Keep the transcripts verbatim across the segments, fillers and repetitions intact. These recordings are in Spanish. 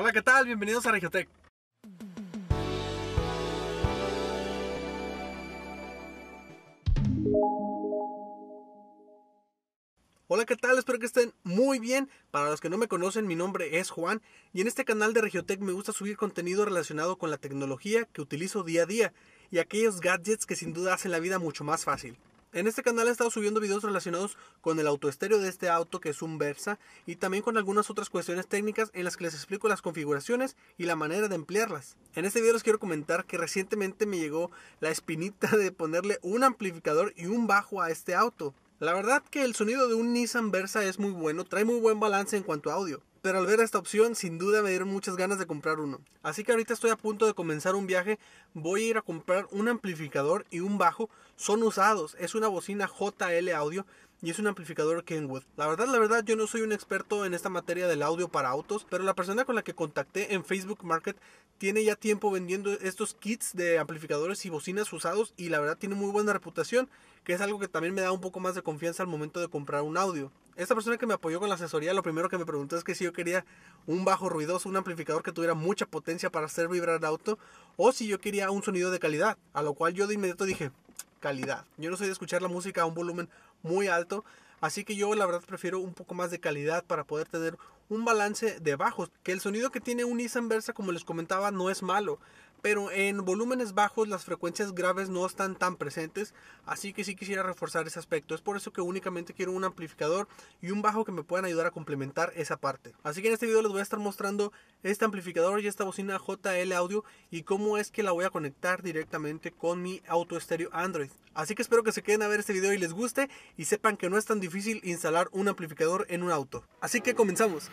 Hola, ¿qué tal? Bienvenidos a Regiotech. Hola, ¿qué tal? Espero que estén muy bien. Para los que no me conocen, mi nombre es Juan y en este canal de Regiotech me gusta subir contenido relacionado con la tecnología que utilizo día a día y aquellos gadgets que sin duda hacen la vida mucho más fácil. En este canal he estado subiendo videos relacionados con el autoestéreo de este auto, que es un Versa, y también con algunas otras cuestiones técnicas en las que les explico las configuraciones y la manera de emplearlas. En este video les quiero comentar que recientemente me llegó la espinita de ponerle un amplificador y un bajo a este auto. La verdad que el sonido de un Nissan Versa es muy bueno, trae muy buen balance en cuanto a audio, pero al ver esta opción sin duda me dieron muchas ganas de comprar uno. Así que ahorita estoy a punto de comenzar un viaje, voy a ir a comprar un amplificador y un bajo, son usados, es una bocina J L Audio y es un amplificador Kenwood. La verdad, la verdad yo no soy un experto en esta materia del audio para autos, pero la persona con la que contacté en Facebook Market tiene ya tiempo vendiendo estos kits de amplificadores y bocinas usados y la verdad tiene muy buena reputación, que es algo que también me da un poco más de confianza al momento de comprar un audio. Esta persona que me apoyó con la asesoría, lo primero que me preguntó es que si yo quería un bajo ruidoso, un amplificador que tuviera mucha potencia para hacer vibrar el auto, o si yo quería un sonido de calidad, a lo cual yo de inmediato dije, calidad. Yo no soy de escuchar la música a un volumen muy alto, así que yo la verdad prefiero un poco más de calidad para poder tener un balance de bajos, que el sonido que tiene un Nissan Versa, como les comentaba, no es malo, pero en volúmenes bajos las frecuencias graves no están tan presentes, así que sí quisiera reforzar ese aspecto. Es por eso que únicamente quiero un amplificador y un bajo que me puedan ayudar a complementar esa parte. Así que en este video les voy a estar mostrando este amplificador y esta bocina J L Audio y cómo es que la voy a conectar directamente con mi auto estéreo Android. Así que espero que se queden a ver este video y les guste y sepan que no es tan difícil instalar un amplificador en un auto. Así que comenzamos.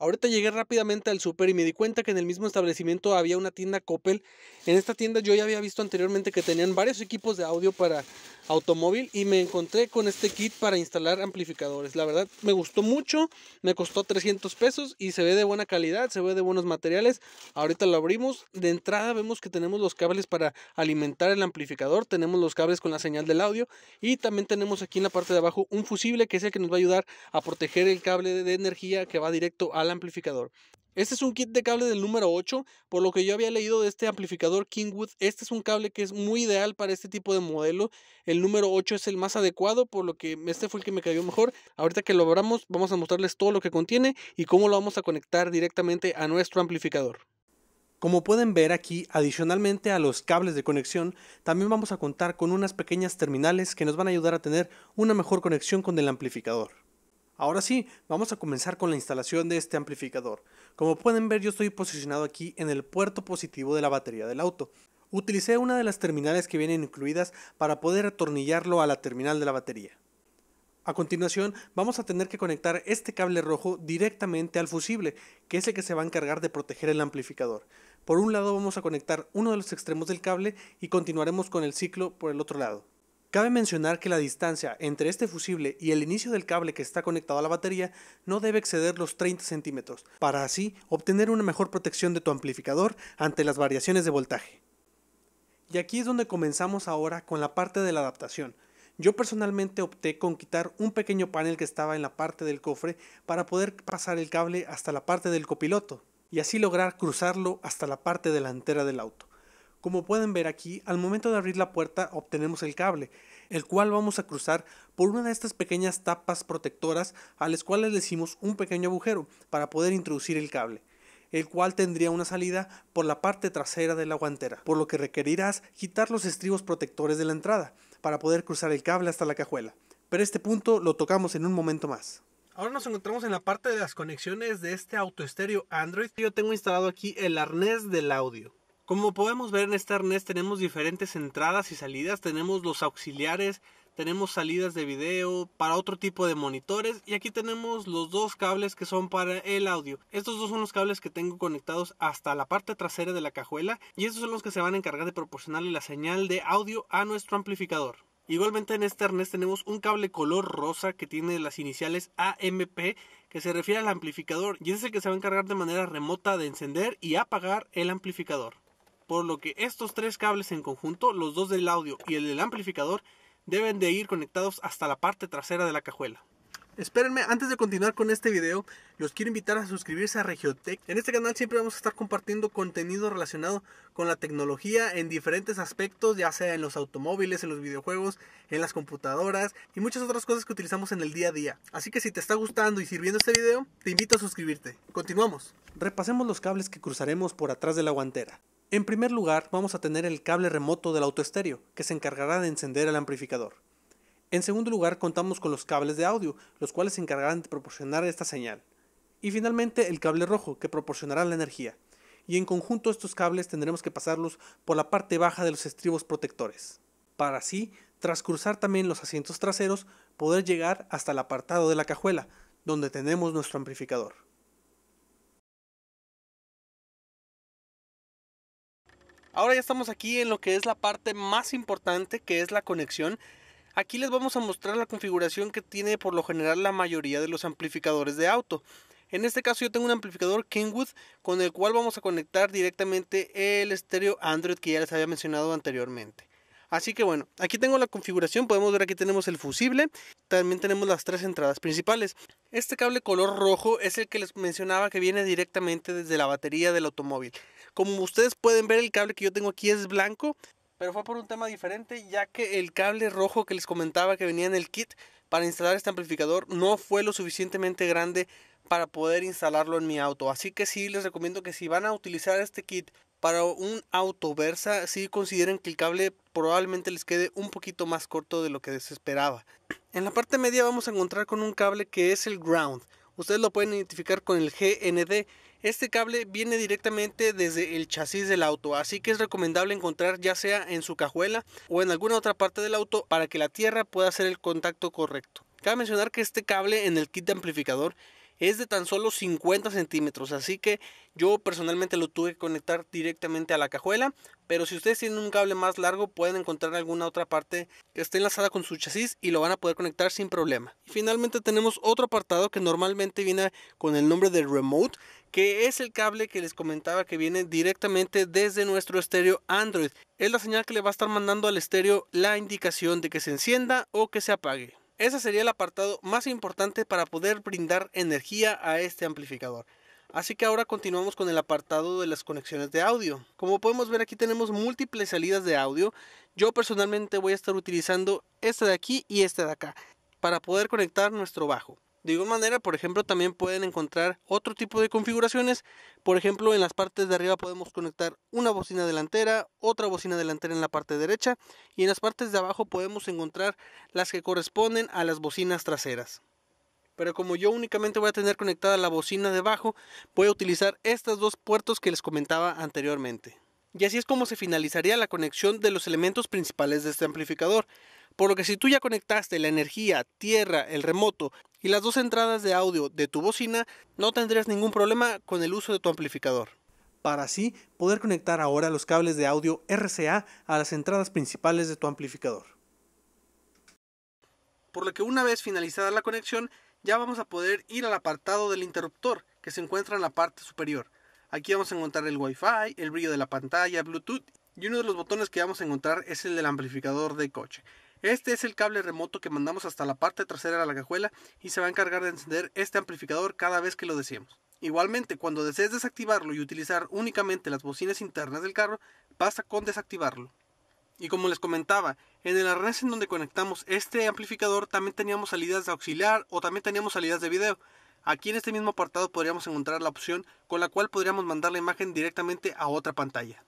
Ahorita llegué rápidamente al súper y me di cuenta que en el mismo establecimiento había una tienda Coppel. En esta tienda yo ya había visto anteriormente que tenían varios equipos de audio para automóvil y me encontré con este kit para instalar amplificadores. La verdad me gustó mucho, me costó trescientos pesos y se ve de buena calidad, se ve de buenos materiales. Ahorita lo abrimos, de entrada vemos que tenemos los cables para alimentar el amplificador, tenemos los cables con la señal del audio y también tenemos aquí en la parte de abajo un fusible que es el que nos va a ayudar a proteger el cable de energía que va directo al amplificador. Este es un kit de cable del número ocho, por lo que yo había leído de este amplificador Kenwood. Este es un cable que es muy ideal para este tipo de modelo. El número ocho es el más adecuado, por lo que este fue el que me cayó mejor. Ahorita que lo abramos, vamos a mostrarles todo lo que contiene y cómo lo vamos a conectar directamente a nuestro amplificador. Como pueden ver aquí, adicionalmente a los cables de conexión, también vamos a contar con unas pequeñas terminales que nos van a ayudar a tener una mejor conexión con el amplificador. Ahora sí, vamos a comenzar con la instalación de este amplificador. Como pueden ver, yo estoy posicionado aquí en el puerto positivo de la batería del auto. Utilicé una de las terminales que vienen incluidas para poder atornillarlo a la terminal de la batería. A continuación, vamos a tener que conectar este cable rojo directamente al fusible, que es el que se va a encargar de proteger el amplificador. Por un lado vamos a conectar uno de los extremos del cable y continuaremos con el ciclo por el otro lado. Cabe mencionar que la distancia entre este fusible y el inicio del cable que está conectado a la batería no debe exceder los treinta centímetros, para así obtener una mejor protección de tu amplificador ante las variaciones de voltaje. Y aquí es donde comenzamos ahora con la parte de la adaptación. Yo personalmente opté con quitar un pequeño panel que estaba en la parte del cofre para poder pasar el cable hasta la parte del copiloto y así lograr cruzarlo hasta la parte delantera del auto. Como pueden ver aquí, al momento de abrir la puerta obtenemos el cable, el cual vamos a cruzar por una de estas pequeñas tapas protectoras a las cuales le hicimos un pequeño agujero para poder introducir el cable, el cual tendría una salida por la parte trasera de la guantera, por lo que requerirás quitar los estribos protectores de la entrada para poder cruzar el cable hasta la cajuela, pero este punto lo tocamos en un momento más. Ahora nos encontramos en la parte de las conexiones de este auto estéreo Android. Yo tengo instalado aquí el arnés del audio. Como podemos ver, en este arnés tenemos diferentes entradas y salidas, tenemos los auxiliares, tenemos salidas de video para otro tipo de monitores, y aquí tenemos los dos cables que son para el audio. Estos dos son los cables que tengo conectados hasta la parte trasera de la cajuela, y estos son los que se van a encargar de proporcionarle la señal de audio a nuestro amplificador. Igualmente en este arnés tenemos un cable color rosa que tiene las iniciales A M P, que se refiere al amplificador, y es el que se va a encargar de manera remota de encender y apagar el amplificador. Por lo que estos tres cables en conjunto, los dos del audio y el del amplificador, deben de ir conectados hasta la parte trasera de la cajuela. Espérenme, antes de continuar con este video, los quiero invitar a suscribirse a Regiotech. En este canal siempre vamos a estar compartiendo contenido relacionado con la tecnología en diferentes aspectos, ya sea en los automóviles, en los videojuegos, en las computadoras y muchas otras cosas que utilizamos en el día a día. Así que si te está gustando y sirviendo este video, te invito a suscribirte. Continuamos. Repasemos los cables que cruzaremos por atrás de la guantera. En primer lugar, vamos a tener el cable remoto del autoestéreo, que se encargará de encender el amplificador. En segundo lugar, contamos con los cables de audio, los cuales se encargarán de proporcionar esta señal. Y finalmente, el cable rojo, que proporcionará la energía. Y en conjunto estos cables tendremos que pasarlos por la parte baja de los estribos protectores, para así, tras cruzar también los asientos traseros, poder llegar hasta el apartado de la cajuela, donde tenemos nuestro amplificador. Ahora ya estamos aquí en lo que es la parte más importante, que es la conexión. Aquí les vamos a mostrar la configuración que tiene por lo general la mayoría de los amplificadores de auto. En este caso yo tengo un amplificador Kenwood con el cual vamos a conectar directamente el estéreo Android que ya les había mencionado anteriormente. Así que bueno, aquí tengo la configuración, podemos ver aquí tenemos el fusible, también tenemos las tres entradas principales. Este cable color rojo es el que les mencionaba que viene directamente desde la batería del automóvil. Como ustedes pueden ver, el cable que yo tengo aquí es blanco, pero fue por un tema diferente, ya que el cable rojo que les comentaba que venía en el kit para instalar este amplificador no fue lo suficientemente grande para poder instalarlo en mi auto. Así que sí, les recomiendo que si van a utilizar este kit para un auto Versa, sí consideren que el cable probablemente les quede un poquito más corto de lo que se esperaba. En la parte media vamos a encontrar con un cable que es el ground. Ustedes lo pueden identificar con el G N D. Este cable viene directamente desde el chasis del auto, así que es recomendable encontrar ya sea en su cajuela o en alguna otra parte del auto para que la tierra pueda hacer el contacto correcto. Cabe mencionar que este cable en el kit de amplificador es de tan solo cincuenta centímetros, así que yo personalmente lo tuve que conectar directamente a la cajuela, pero si ustedes tienen un cable más largo pueden encontrar alguna otra parte que esté enlazada con su chasis y lo van a poder conectar sin problema. Y finalmente tenemos otro apartado que normalmente viene con el nombre de remote, que es el cable que les comentaba que viene directamente desde nuestro estéreo Android. Es la señal que le va a estar mandando al estéreo la indicación de que se encienda o que se apague. Ese sería el apartado más importante para poder brindar energía a este amplificador. Así que ahora continuamos con el apartado de las conexiones de audio. Como podemos ver, aquí tenemos múltiples salidas de audio. Yo personalmente voy a estar utilizando esta de aquí y esta de acá para poder conectar nuestro bajo. De igual manera, por ejemplo, también pueden encontrar otro tipo de configuraciones. Por ejemplo, en las partes de arriba podemos conectar una bocina delantera, otra bocina delantera en la parte derecha, y en las partes de abajo podemos encontrar las que corresponden a las bocinas traseras. Pero como yo únicamente voy a tener conectada la bocina de abajo, voy a utilizar estas dos puertos que les comentaba anteriormente. Y así es como se finalizaría la conexión de los elementos principales de este amplificador. Por lo que si tú ya conectaste la energía, tierra, el remoto y las dos entradas de audio de tu bocina, no tendrías ningún problema con el uso de tu amplificador. Para así poder conectar ahora los cables de audio R C A a las entradas principales de tu amplificador. Por lo que una vez finalizada la conexión, ya vamos a poder ir al apartado del interruptor que se encuentra en la parte superior. Aquí vamos a encontrar el Wi-Fi, el brillo de la pantalla, Bluetooth, y uno de los botones que vamos a encontrar es el del amplificador de coche. Este es el cable remoto que mandamos hasta la parte trasera de la cajuela y se va a encargar de encender este amplificador cada vez que lo deseemos. Igualmente, cuando desees desactivarlo y utilizar únicamente las bocinas internas del carro, basta con desactivarlo. Y como les comentaba, en el arnés en donde conectamos este amplificador también teníamos salidas de auxiliar o también teníamos salidas de video. Aquí en este mismo apartado podríamos encontrar la opción con la cual podríamos mandar la imagen directamente a otra pantalla.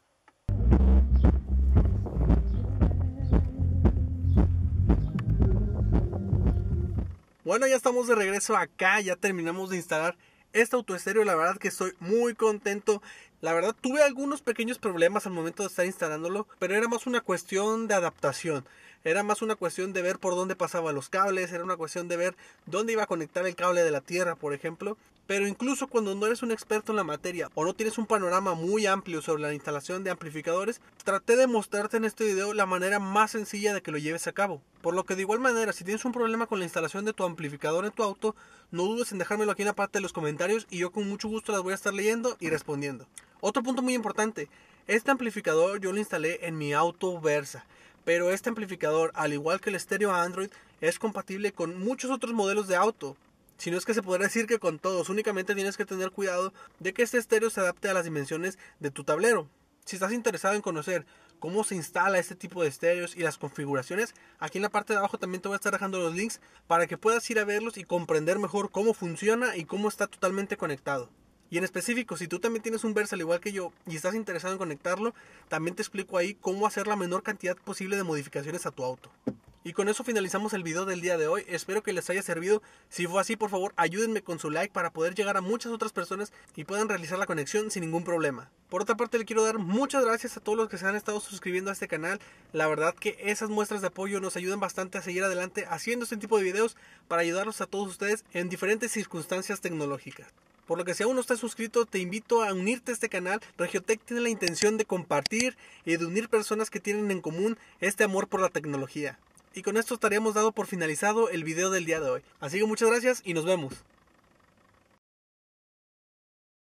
Bueno, ya estamos de regreso acá, ya terminamos de instalar este autoestéreo, la verdad que estoy muy contento. La verdad tuve algunos pequeños problemas al momento de estar instalándolo, pero era más una cuestión de adaptación. Era más una cuestión de ver por dónde pasaban los cables, era una cuestión de ver dónde iba a conectar el cable de la tierra, por ejemplo. Pero incluso cuando no eres un experto en la materia o no tienes un panorama muy amplio sobre la instalación de amplificadores, traté de mostrarte en este video la manera más sencilla de que lo lleves a cabo. Por lo que de igual manera, si tienes un problema con la instalación de tu amplificador en tu auto, no dudes en dejármelo aquí en la parte de los comentarios y yo con mucho gusto las voy a estar leyendo y respondiendo. Otro punto muy importante, este amplificador yo lo instalé en mi auto Versa, pero este amplificador, al igual que el estéreo Android, es compatible con muchos otros modelos de auto. Si no es que se podrá decir que con todos, únicamente tienes que tener cuidado de que este estéreo se adapte a las dimensiones de tu tablero. Si estás interesado en conocer cómo se instala este tipo de estéreos y las configuraciones, aquí en la parte de abajo también te voy a estar dejando los links para que puedas ir a verlos y comprender mejor cómo funciona y cómo está totalmente conectado. Y en específico, si tú también tienes un Versa al igual que yo y estás interesado en conectarlo, también te explico ahí cómo hacer la menor cantidad posible de modificaciones a tu auto. Y con eso finalizamos el video del día de hoy, espero que les haya servido. Si fue así, por favor ayúdenme con su like para poder llegar a muchas otras personas y puedan realizar la conexión sin ningún problema. Por otra parte, le quiero dar muchas gracias a todos los que se han estado suscribiendo a este canal. La verdad que esas muestras de apoyo nos ayudan bastante a seguir adelante haciendo este tipo de videos para ayudarlos a todos ustedes en diferentes circunstancias tecnológicas. Por lo que si aún no estás suscrito, te invito a unirte a este canal. Regiotech tiene la intención de compartir y de unir personas que tienen en común este amor por la tecnología. Y con esto estaríamos dando por finalizado el video del día de hoy. Así que muchas gracias y nos vemos.